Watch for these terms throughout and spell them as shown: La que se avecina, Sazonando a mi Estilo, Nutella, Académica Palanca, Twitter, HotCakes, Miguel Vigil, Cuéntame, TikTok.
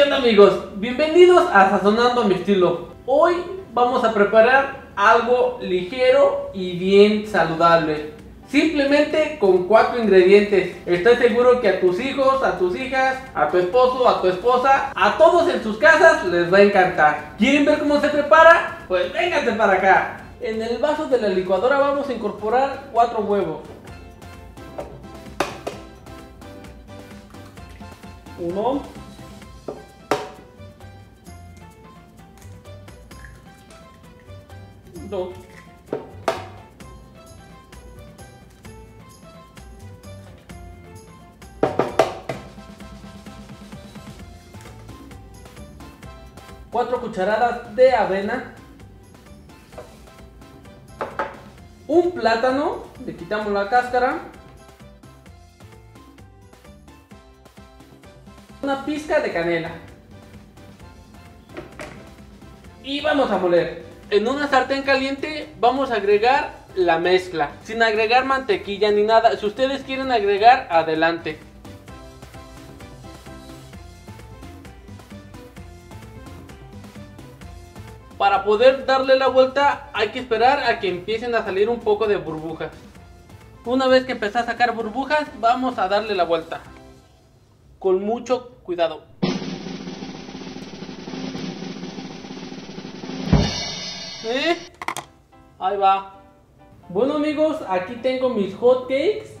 ¿Qué onda, amigos? Bienvenidos a Sazonando a mi Estilo. Hoy vamos a preparar algo ligero y bien saludable, simplemente con 4 ingredientes. Estoy seguro que a tus hijos, a tus hijas, a tu esposo, a tu esposa, a todos en sus casas les va a encantar. ¿Quieren ver cómo se prepara? Pues vénganse para acá. En el vaso de la licuadora vamos a incorporar 4 huevos. 1, 2, 4 cucharadas de avena, un plátano, le quitamos la cáscara, una pizca de canela y vamos a moler. En una sartén caliente vamos a agregar la mezcla, sin agregar mantequilla ni nada. Si ustedes quieren agregar, adelante. Para poder darle la vuelta hay que esperar a que empiecen a salir un poco de burbujas. Una vez que empieza a sacar burbujas, vamos a darle la vuelta con mucho cuidado. Ahí va. Bueno, amigos, aquí tengo mis hot cakes.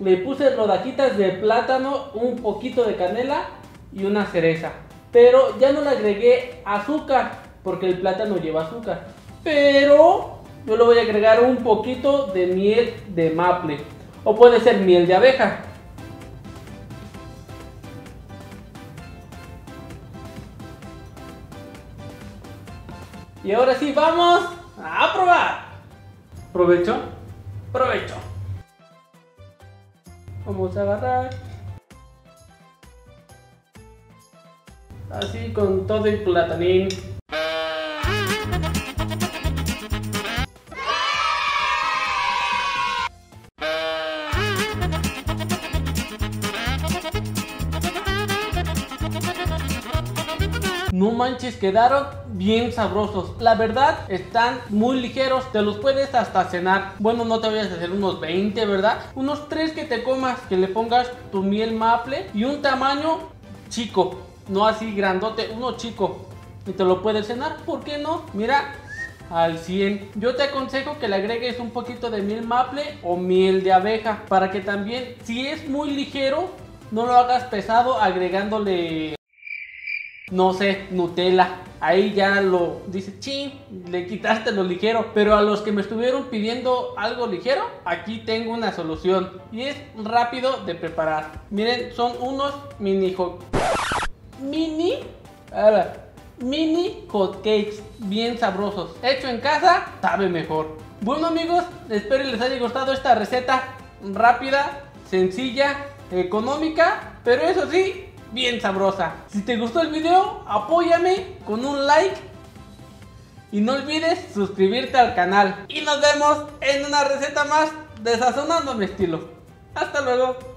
Le puse rodajitas de plátano, un poquito de canela y una cereza, pero ya no le agregué azúcar porque el plátano lleva azúcar, pero yo le voy a agregar un poquito de miel de maple, o puede ser miel de abeja. Y ahora sí, vamos a probar. ¿Provecho? Provecho. Vamos a agarrar así con todo el platanín. No manches, quedaron bien sabrosos. La verdad, están muy ligeros. Te los puedes hasta cenar. Bueno, no te vayas a hacer unos 20, ¿verdad? Unos 3 que te comas, que le pongas tu miel maple y un tamaño chico. No así grandote, uno chico. Y te lo puedes cenar, ¿por qué no? Mira, al 100. Yo te aconsejo que le agregues un poquito de miel maple o miel de abeja, para que también, si es muy ligero, no lo hagas pesado agregándole, no sé, Nutella. Ahí ya lo dice, chin, le quitaste lo ligero. Pero a los que me estuvieron pidiendo algo ligero, aquí tengo una solución, y es rápido de preparar. Miren, son unos mini hot cakes bien sabrosos. Hecho en casa, sabe mejor. Bueno, amigos, espero les haya gustado esta receta rápida, sencilla, económica, pero eso sí, bien sabrosa. Si te gustó el video, apóyame con un like y no olvides suscribirte al canal. Y nos vemos en una receta más de Sazonando a mi Estilo. Hasta luego.